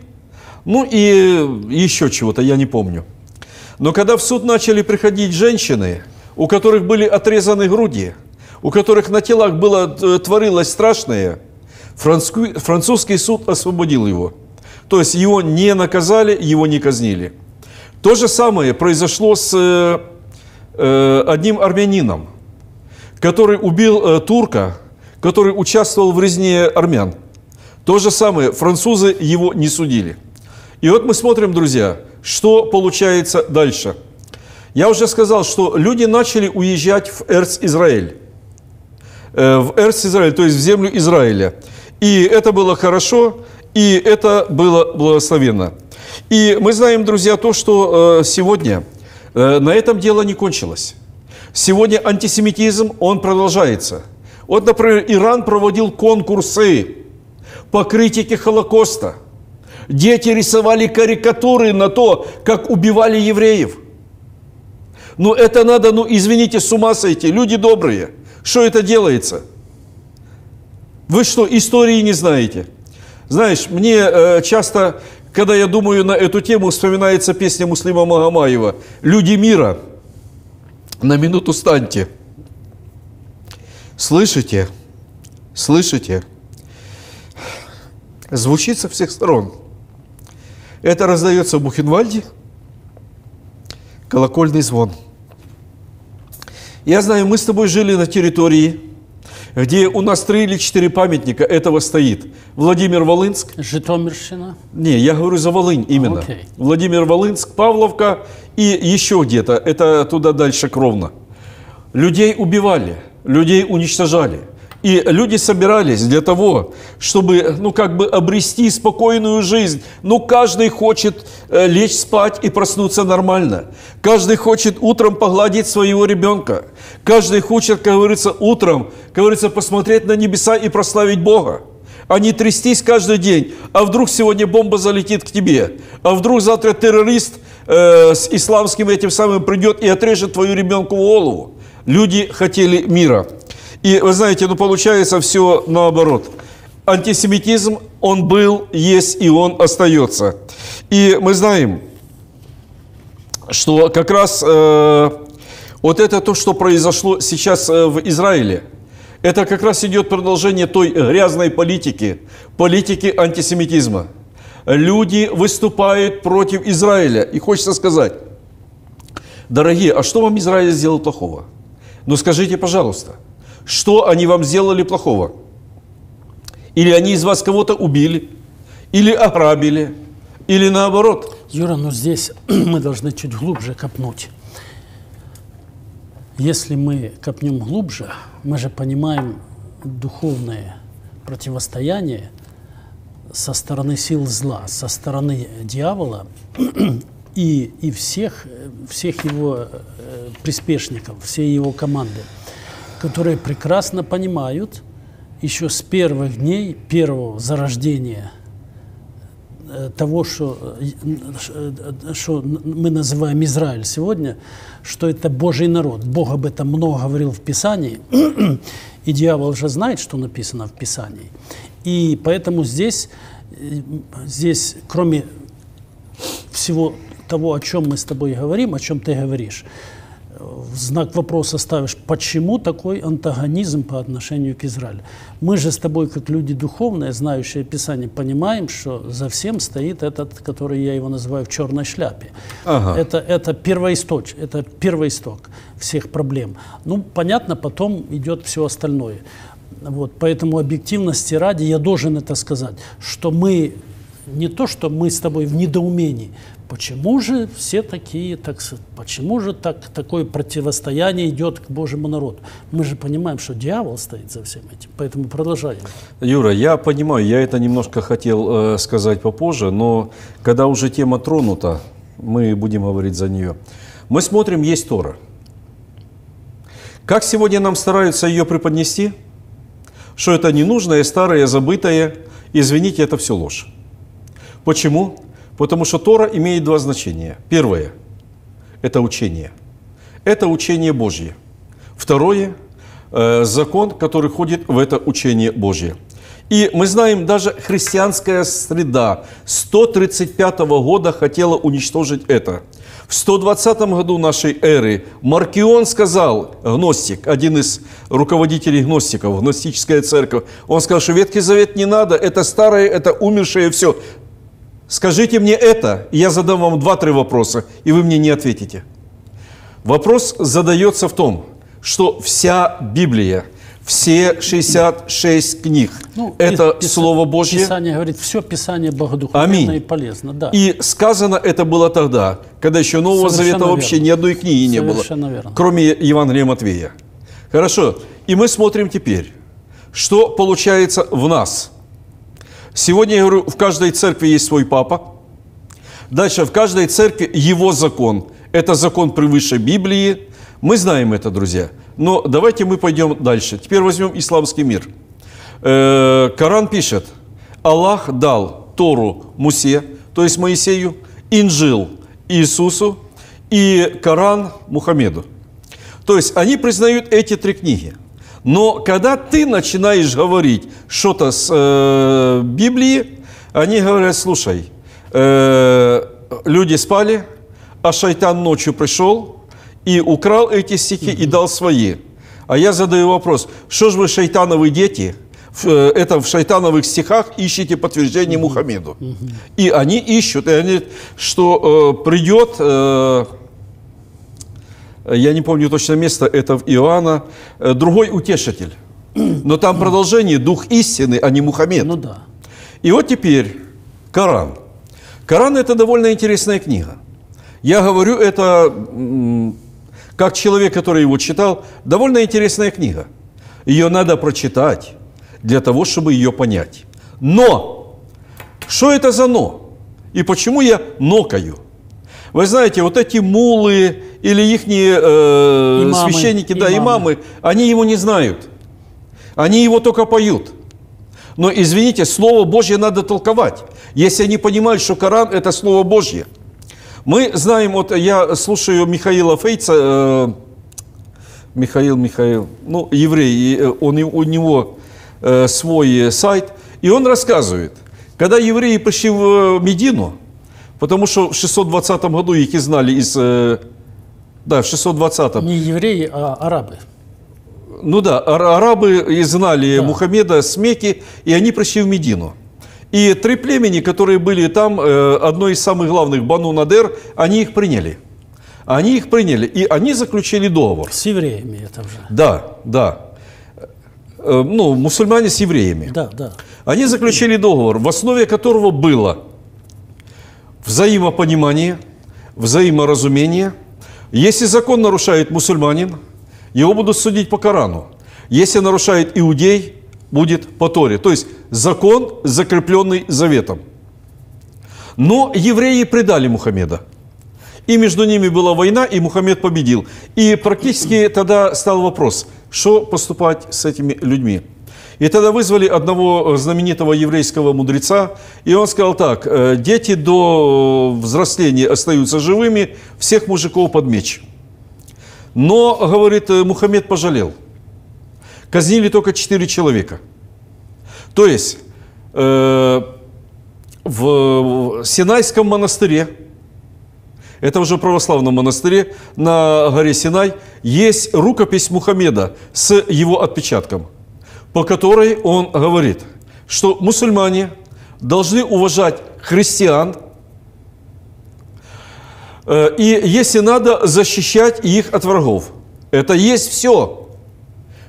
Ну и еще чего-то, я не помню. Но когда в суд начали приходить женщины, у которых были отрезаны груди, у которых на телах творилось страшное... Французский суд освободил его. То есть его не наказали, его не казнили. То же самое произошло с одним армянином, который убил турка, который участвовал в резне армян. То же самое, французы его не судили. И вот мы смотрим, друзья, что получается дальше. Я уже сказал, что люди начали уезжать в Эрц-Израиль. В Эрц-Израиль, то есть в землю Израиля. И это было хорошо, и это было благословенно. И мы знаем, друзья, то, что сегодня на этом дело не кончилось. Сегодня антисемитизм, он продолжается. Вот, например, Иран проводил конкурсы по критике Холокоста. Дети рисовали карикатуры на то, как убивали евреев. Ну это надо, ну извините, с ума сойти. Люди добрые. Что это делается? Вы что, истории не знаете? Знаешь, мне часто, когда я думаю на эту тему, вспоминается песня Муслима Магомаева «Люди мира, на минуту станьте». Слышите? Слышите? Звучит со всех сторон. Это раздается в Бухенвальде. Колокольный звон. Я знаю, мы с тобой жили на территории, где у нас 3 или 4 памятника этого стоит. Владимир Волынск. Житомирщина. Не, я говорю за Волынь именно. Okay. Владимир Волынск, Павловка и еще где-то. Это туда дальше кровно. Людей убивали, людей уничтожали. И люди собирались для того, чтобы, ну, как бы обрести спокойную жизнь. Ну, каждый хочет лечь спать и проснуться нормально. Каждый хочет утром погладить своего ребенка. Каждый хочет, как говорится, утром, как говорится, посмотреть на небеса и прославить Бога. А не трястись каждый день. А вдруг сегодня бомба залетит к тебе? А вдруг завтра террорист с исламским этим самым придет и отрежет твою ребенку голову? Люди хотели мира. И вы знаете, ну получается все наоборот. Антисемитизм, он был, есть и он остается. И мы знаем, что как раз вот это то, что произошло сейчас в Израиле, это как раз идет продолжение той грязной политики, политики антисемитизма. Люди выступают против Израиля. И хочется сказать, дорогие, а что вам Израиль сделал плохого? Ну скажите, пожалуйста. Что они вам сделали плохого? Или они из вас кого-то убили? Или ограбили? Или наоборот? Юра, ну здесь мы должны чуть глубже копнуть. Если мы копнем глубже, мы же понимаем духовное противостояние со стороны сил зла, со стороны дьявола и всех его приспешников, всей его команды, которые прекрасно понимают еще с первых дней, первого зарождения того, что мы называем Израиль сегодня, что это Божий народ. Бог об этом много говорил в Писании, и дьявол уже знает, что написано в Писании. И поэтому здесь кроме всего того, о чем мы с тобой говорим, о чем ты говоришь, в знак вопроса ставишь, почему такой антагонизм по отношению к Израилю. Мы же с тобой, как люди духовные, знающие Писание, понимаем, что за всем стоит этот, который я его называю в черной шляпе. Ага. Это первоисток всех проблем. Ну, понятно, потом идет все остальное. Вот, поэтому объективности ради я должен это сказать, что мы, не то, что мы с тобой в недоумении, почему же все такие, почему же такое противостояние идет к Божьему народу? Мы же понимаем, что дьявол стоит за всем этим, поэтому продолжаем. Юра, я понимаю, я это немножко хотел сказать попозже, но когда уже тема тронута, мы будем говорить за нее. Мы смотрим, есть Тора. Как сегодня нам стараются ее преподнести? Что это ненужное, старое, забытое. Извините, это все ложь. Почему? Потому что Тора имеет 2 значения. Первое – это учение. Это учение Божье. Второе – закон, который ходит в это учение Божье. И мы знаем, даже христианская среда 135 года хотела уничтожить это. В 120 году нашей эры Маркион сказал, гностик, один из руководителей гностиков, гностическая церковь, он сказал, что Ветхий Завет не надо, это старое, это умершее, все. Скажите мне это, и я задам вам 2-3 вопроса, и вы мне не ответите. Вопрос задается в том, что вся Библия, все 66 книг, ну, это Слово Божье. Писание говорит, все Писание богодухновенно и полезно. Да. И сказано это было тогда, когда еще Нового Завета вообще ни одной книги не было, кроме Евангелия Матвея. Хорошо, и мы смотрим теперь, что получается в нас. Сегодня, я говорю, в каждой церкви есть свой папа. Дальше, в каждой церкви его закон. Это закон превыше Библии. Мы знаем это, друзья. Но давайте мы пойдем дальше. Теперь возьмем исламский мир. Коран пишет: Аллах дал Тору Мусе, то есть Моисею, Инджил Иисусу и Коран Мухаммеду. То есть они признают эти три книги. Но когда ты начинаешь говорить что-то с Библии, они говорят: слушай, люди спали, а шайтан ночью пришел и украл эти стихи и дал свои. А я задаю вопрос: что же вы, шайтановые дети, в шайтановых стихах ищете подтверждение Мухаммеду? И они ищут, и они, что придет... я не помню точно место, это в Иоанна, другой утешитель. Но там продолжение: дух истины, а не Мухаммед. Ну да. И вот теперь Коран. Коран – это довольно интересная книга. Я говорю это как человек, который его читал. Довольно интересная книга. Ее надо прочитать для того, чтобы ее понять. Но! Что это за «но»? И почему я нокаю? Вы знаете, вот эти муллы или их священники, да, имамы, они его не знают. Они его только поют. Но, извините, Слово Божье надо толковать, если они понимают, что Коран – это Слово Божье. Мы знаем, вот я слушаю Михаила Фейца, ну, еврей, у него свой сайт, и он рассказывает, когда евреи пришли в Медину, потому что в 620 году их изгнали из... Да, в 620-м. Не евреи, а арабы. Ну да, арабы изгнали, да, Мухаммеда с Мекки, и они пришли в Медину. И три племени, которые были там, одно из самых главных, Бану Надер, они их приняли. Они их приняли, и они заключили договор. С евреями это уже. Да, да. Ну, мусульмане с евреями. Да, да. Они заключили договор, в основе которого было... взаимопонимание, взаиморазумение. Если закон нарушает мусульманин, его будут судить по Корану. Если нарушает иудей, будет по Торе. То есть закон, закрепленный заветом. Но евреи предали Мухаммеда. И между ними была война, и Мухаммед победил. И практически тогда стал вопрос, что поступать с этими людьми. И тогда вызвали одного знаменитого еврейского мудреца, и он сказал так: дети до взросления остаются живыми, всех мужиков под меч. Но, говорит, Мухаммед пожалел. Казнили только 4 человека. То есть в Синайском монастыре, это уже в православном монастыре на горе Синай, есть рукопись Мухаммеда с его отпечатком, по которой он говорит, что мусульмане должны уважать христиан, и, если надо, защищать их от врагов. Это есть все.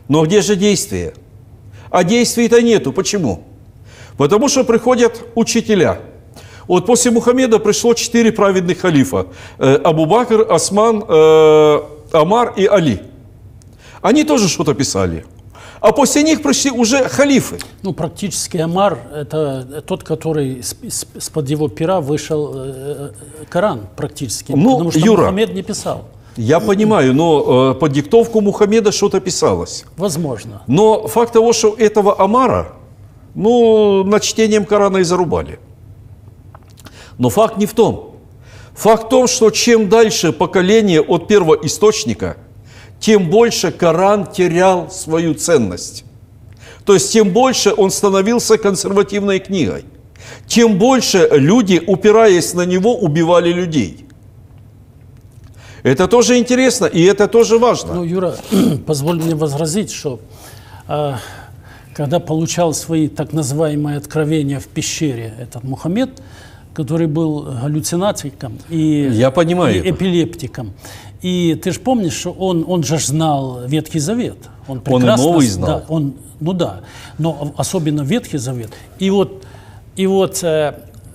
Но где же действие? А действий-то нету. Почему? Потому что приходят учителя. Вот после Мухаммеда пришло 4 праведных халифа. Абу-Бакр, Осман, Амар и Али. Они тоже что-то писали. А после них пришли уже халифы. Ну, практически Амар – это тот, который из-под его пера вышел Коран практически. Ну, потому что Юра, Мухаммед не писал. Я понимаю, но под диктовку Мухаммеда что-то писалось. Возможно. Но факт того, что этого Амара, ну, над чтением Корана и зарубали. Но факт не в том. Факт в том, что чем дальше поколение от первоисточника, тем больше Коран терял свою ценность. То есть тем больше он становился консервативной книгой. Тем больше люди, упираясь на него, убивали людей. Это тоже интересно, и это тоже важно. Ну, Юра, позволь мне возразить, что когда получал свои так называемые откровения в пещере этот Мухаммед, который был галлюцинатиком и, я понимаю, и эпилептиком. И ты же помнишь, что он же знал Ветхий Завет. Он прекрасно, и Новый знал. Да, он, ну да, но особенно Ветхий Завет. И вот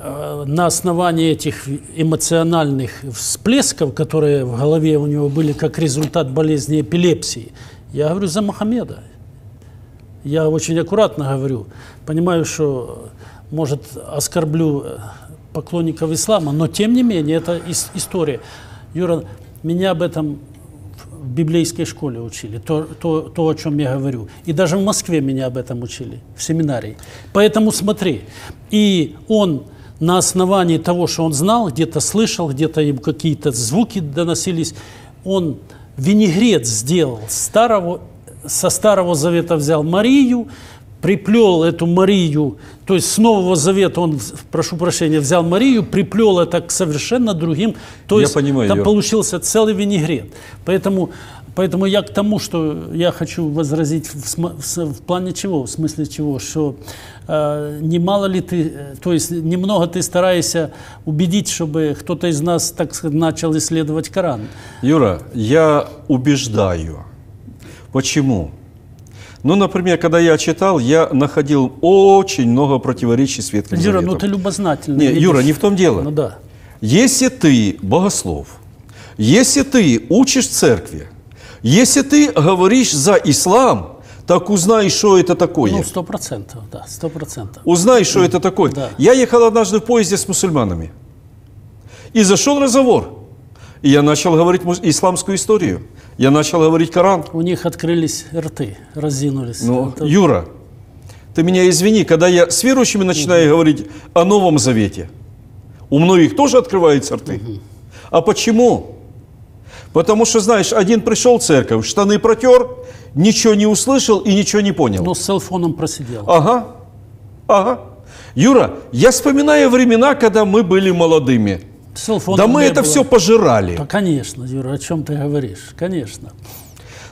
на основании этих эмоциональных всплесков, которые в голове у него были как результат болезни эпилепсии, я говорю за Мухаммеда. Я очень аккуратно говорю. Понимаю, что, может, оскорблю поклонников ислама, но тем не менее, это история. Юра... Меня об этом в библейской школе учили, то, о чем я говорю. И даже в Москве меня об этом учили, в семинарии. Поэтому смотри, и он на основании того, что он знал, где-то слышал, где-то им какие-то звуки доносились, он винегрет сделал со Старого Завета взял Марию, приплел эту Марию, то есть с Нового Завета он, прошу прощения, взял Марию, приплел это к совершенно другим, то есть там получился целый винегрет. Поэтому я к тому, что я хочу возразить в плане чего, в смысле чего, что немало ли ты, то есть немного ты стараешься убедить, чтобы кто-то из нас, так сказать, начал исследовать Коран. Юра, я убеждаю. Почему? Ну, например, когда я читал, я находил очень много противоречий с Ветхим Юра, Заветом. Ну ты любознательный. Нет, Юра, не в том дело. Ну, да. Если ты богослов, если ты учишь церкви, если ты говоришь за ислам, так узнай, что это такое. Ну, 100%, да, 100%. Узнай, что это такое. Да. Я ехал однажды в поезде с мусульманами, и зашел разговор. И я начал говорить исламскую историю. Я начал говорить Коран. У них открылись рты, разинулись. Но, это... Юра, ты меня извини, когда я с верующими начинаю говорить о Новом Завете, у многих тоже открываются рты. А почему? Потому что, знаешь, один пришел в церковь, штаны протер, ничего не услышал и ничего не понял. Но с селфоном просидел. Ага, ага. Юра, я вспоминаю времена, когда мы были молодыми. Да мы это все пожирали. Да, конечно, Юра, о чем ты говоришь, конечно.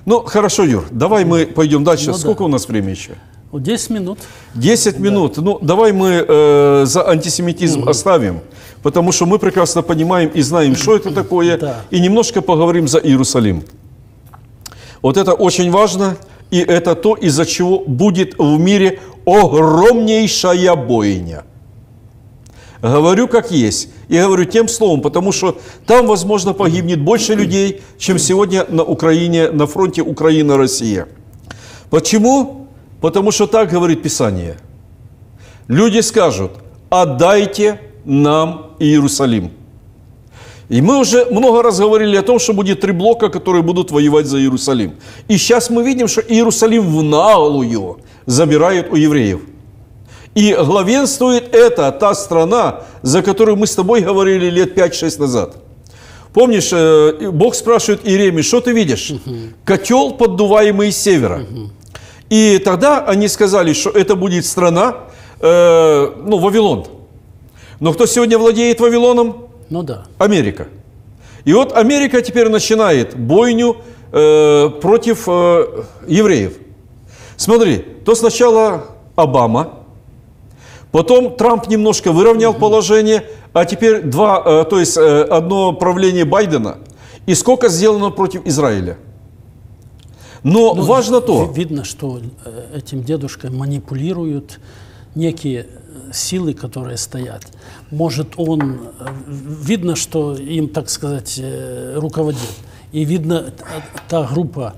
Ну, хорошо, Юр, давай мы пойдем дальше. Сколько у нас времени еще? 10 минут. 10 минут. Да. Ну, давай мы за антисемитизм оставим, потому что мы прекрасно понимаем и знаем, что это такое, да. И немножко поговорим за Иерусалим. Вот это очень важно, и это то, из-за чего будет в мире огромнейшая бойня. Говорю, как есть. И говорю тем словом, потому что там, возможно, погибнет больше людей, чем сегодня на Украине, на фронте Украина-Россия. Почему? Потому что так говорит Писание. Люди скажут: отдайте нам Иерусалим. И мы уже много раз говорили о том, что будет 3 блока, которые будут воевать за Иерусалим. И сейчас мы видим, что Иерусалим в наглую забирают у евреев. И главенствует это та страна, за которую мы с тобой говорили лет 5-6 назад. Помнишь, Бог спрашивает Иеремию: что ты видишь? Котел, поддуваемый с севера. И тогда они сказали, что это будет страна, ну, Вавилон. Но кто сегодня владеет Вавилоном? Ну да. Америка. И вот Америка теперь начинает бойню против евреев. Смотри, то сначала Обама... Потом Трамп немножко выровнял положение, а теперь одно правление Байдена. И сколько сделано против Израиля. Но ну, важно то... Видно, что этим дедушкой манипулируют некие силы, которые стоят. Может, он... Видно, что им, так сказать, руководит. И видно, та группа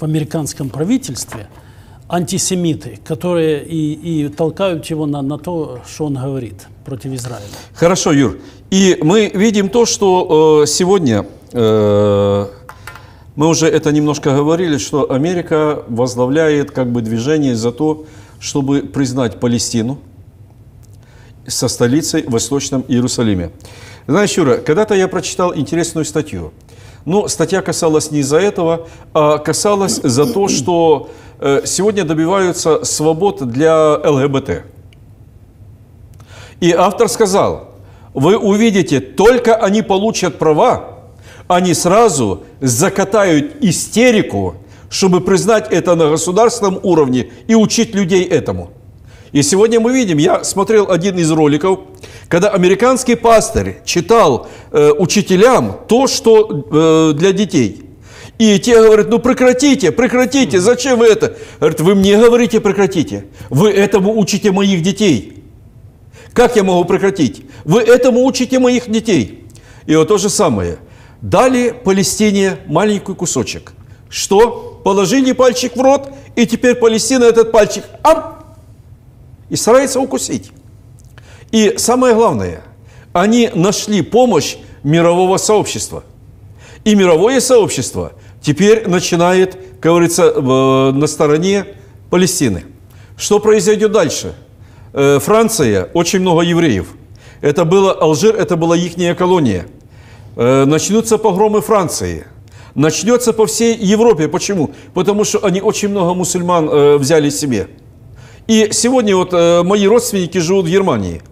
в американском правительстве... антисемиты, которые и толкают его на то, что он говорит против Израиля. Хорошо, Юр. И мы видим то, что сегодня, мы уже это немножко говорили, что Америка возглавляет как бы движение за то, чтобы признать Палестину со столицей в Восточном Иерусалиме. Знаешь, Юра, когда-то я прочитал интересную статью. Но статья касалась не из-за этого, а касалась за то, что сегодня добиваются свобод для ЛГБТ. И автор сказал: вы увидите, только они получат права, они сразу закатают истерику, чтобы признать это на государственном уровне и учить людей этому. И сегодня мы видим, я смотрел один из роликов, когда американский пастырь читал учителям то, что для детей. И те говорят: ну прекратите, прекратите, зачем вы это? Говорят: вы мне говорите прекратите, вы этому учите моих детей. Как я могу прекратить? Вы этому учите моих детей. И вот то же самое. Дали Палестине маленький кусочек. Что? Положили пальчик в рот, и теперь Палестина этот пальчик и старается укусить. И самое главное, они нашли помощь мирового сообщества. И мировое сообщество теперь начинает, как говорится, на стороне Палестины. Что произойдет дальше? Франция, очень много евреев. Это было Алжир, это была ихняя колония. Начнутся погромы Франции. Начнется по всей Европе. Почему? Потому что они очень много мусульман взяли себе. И сегодня вот мои родственники живут в Германии.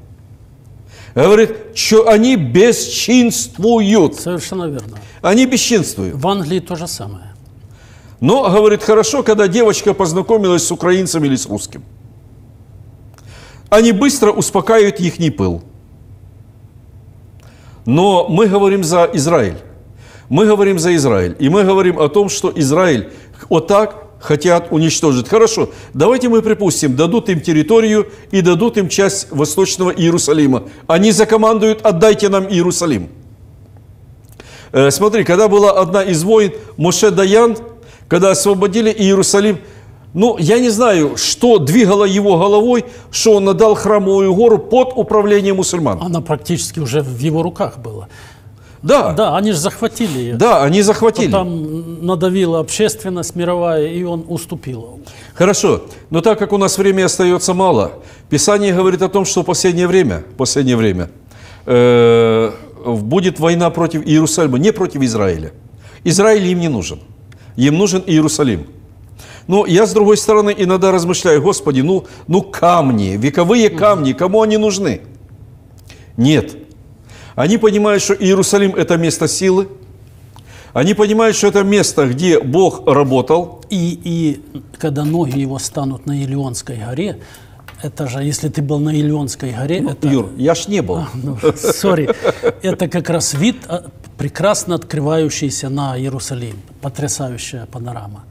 Говорит, что они бесчинствуют. Совершенно верно. Они бесчинствуют. В Англии то же самое. Но, говорит, хорошо, когда девочка познакомилась с украинцем или с русским. Они быстро успокаивают ихний пыл. Но мы говорим за Израиль. Мы говорим за Израиль. И мы говорим о том, что Израиль вот так хотят уничтожить. Хорошо, давайте мы припустим, дадут им территорию и дадут им часть Восточного Иерусалима. Они закомандуют, отдайте нам Иерусалим. Смотри, когда была одна из войн, Моше Даян, когда освободили Иерусалим, ну, я не знаю, что двигало его головой, что он отдал Храмовую гору под управление мусульман. Она практически уже в его руках была. Да. Да, они же захватили ее. Да, они захватили. Там надавила общественность мировая, и он уступил. Хорошо, но так как у нас времени остается мало, Писание говорит о том, что в последнее время будет война против Иерусалима, не против Израиля. Израиль им не нужен. Им нужен Иерусалим. Но я, с другой стороны, иногда размышляю, Господи, ну камни, вековые камни, кому они нужны? Нет. Они понимают, что Иерусалим – это место силы. Они понимают, что это место, где Бог работал. И когда ноги его станут на Ильонской горе, это же, если ты был на Ильонской горе… Ну, это... Юр, я ж не был. Сори. Это как раз вид, прекрасно открывающийся на Иерусалим. Потрясающая панорама.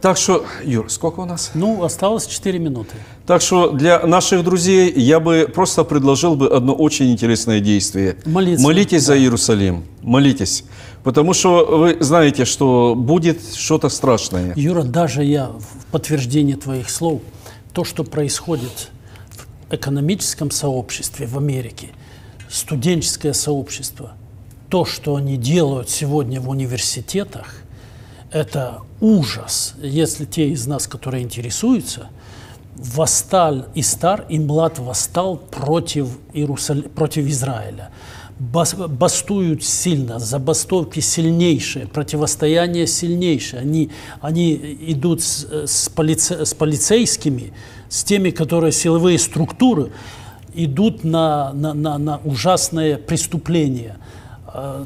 Так что, Юр, сколько у нас? Ну, осталось 4 минуты. Так что для наших друзей я бы просто предложил бы одно очень интересное действие. Молиться. Молитесь за Иерусалим, молитесь. Потому что вы знаете, что будет что-то страшное. Юра, даже я в подтверждение твоих слов, то, что происходит в экономическом сообществе в Америке, студенческое сообщество, то, что они делают сегодня в университетах, это ужас, если те из нас, которые интересуются, восстал Истар и Млад восстал против Израиля. Бастуют сильно, забастовки сильнейшие, противостояние сильнейшее. Они идут с полицейскими, с теми, которые силовые структуры, идут на ужасные преступления.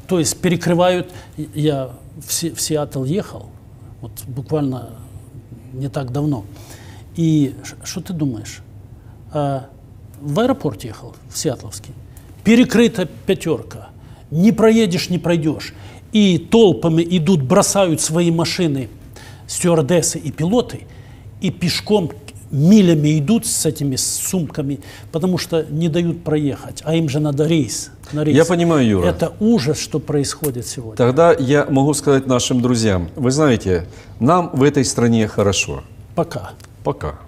То есть перекрывают... Я в Сиэтл ехал, вот буквально не так давно. И что ты думаешь? В аэропорт ехал, в Сиэтловский. Перекрыта пятерка. Не проедешь, не пройдешь. И толпами идут, бросают свои машины стюардессы и пилоты, и пешком милями идут с этими сумками, потому что не дают проехать, а им же надо рейс. Я понимаю, Юра. Это ужас, что происходит сегодня. Тогда я могу сказать нашим друзьям, вы знаете, нам в этой стране хорошо. Пока. Пока.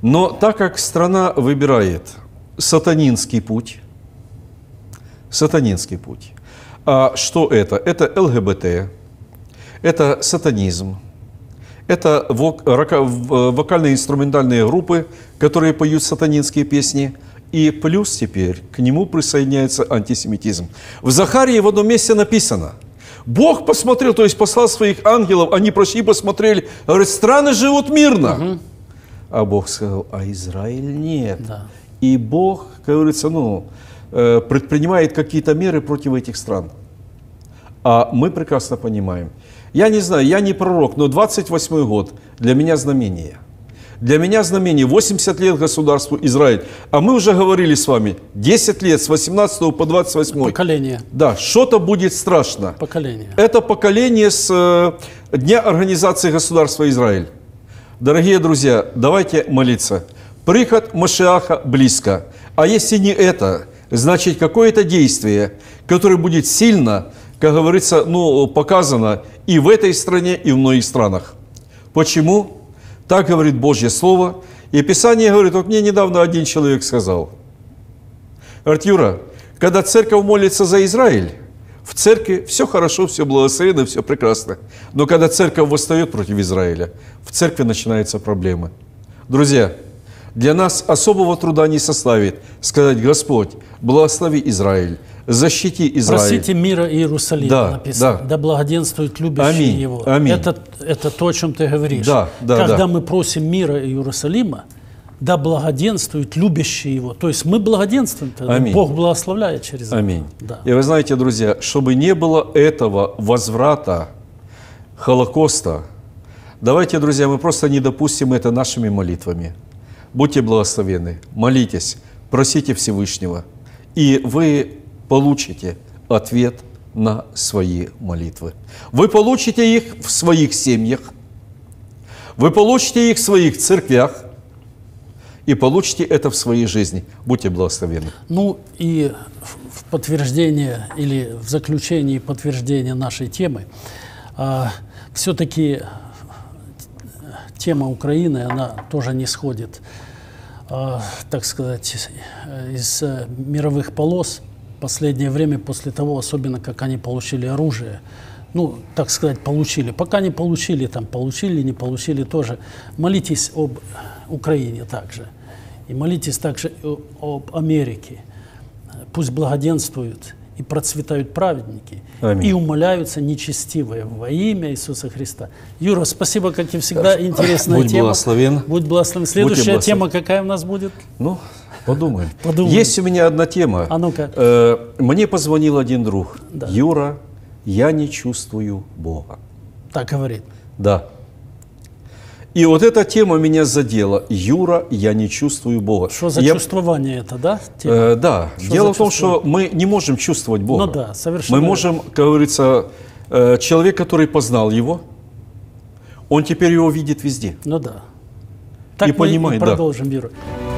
Но так как страна выбирает сатанинский путь, а что это? Это ЛГБТ, это сатанизм, это вокально-инструментальные группы, которые поют сатанинские песни. И плюс теперь к нему присоединяется антисемитизм. В Захарии в одном месте написано. Бог посмотрел, то есть послал своих ангелов, они прошли, посмотрели. Говорят, страны живут мирно. Угу. А Бог сказал, а Израиль нет. Да. И Бог, как говорится, предпринимает какие-то меры против этих стран. А мы прекрасно понимаем. Я не знаю, я не пророк, но 28-й год для меня знамение. Для меня знамение 80 лет государству Израиль. А мы уже говорили с вами, 10 лет с 18 по 28. Поколение. Да, что-то будет страшно. Поколение. Это поколение с дня организации государства Израиль. Дорогие друзья, давайте молиться. Приход Машиаха близко. А если не это, значит какое-то действие, которое будет сильно, как говорится, показано и в этой стране, и в многих странах. Почему? Так говорит Божье Слово. И Писание говорит, вот мне недавно один человек сказал. Говорит, Юра, когда церковь молится за Израиль, В церкви все хорошо, все благословенно, все прекрасно. Но когда церковь восстает против Израиля, в церкви начинаются проблемы. Друзья, для нас особого труда не составит сказать: Господь, благослови Израиль, защити Израиль. Просите мира Иерусалима, да, написано. Да. Да благоденствует любящий аминь, его. Аминь. Это то, о чем ты говоришь. Да, да, когда да. мы просим мира Иерусалима, да благоденствует любящий его. То есть мы благоденствуем, Бог благословляет через аминь. Это. Да. И вы знаете, друзья, чтобы не было этого возврата Холокоста, давайте, друзья, мы просто не допустим это нашими молитвами. Будьте благословены, молитесь, просите Всевышнего, и вы получите ответ на свои молитвы. Вы получите их в своих семьях, вы получите их в своих церквях, и получите это в своей жизни. Будьте благословенны. Ну и в подтверждение или в заключении подтверждения нашей темы, все-таки тема Украины, она тоже не сходит, так сказать, из мировых полос. В последнее время, после того, особенно как они получили оружие, ну, так сказать, получили. Пока не получили, там, получили, не получили тоже. Молитесь об Украине также. И молитесь также об Америке. Пусть благоденствуют и процветают праведники. Аминь. И умоляются нечестивые во имя Иисуса Христа. Юра, спасибо, как и всегда, интересная тема. Будь благословен. Будь благословен. Следующая тема какая у нас будет? Ну, подумаем. Есть у меня одна тема. А ну-ка. Мне позвонил один друг. Да. Юра, я не чувствую Бога. Так говорит. Да. И вот эта тема меня задела. Юра, я не чувствую Бога. Что за чувствование это, да? Да. Дело в том, что мы не можем чувствовать Бога. Ну да, совершенно. Мы можем, как говорится, человек, который познал его, он теперь его видит везде. Ну да. Так и мы понимаем, и продолжим, да. Юра.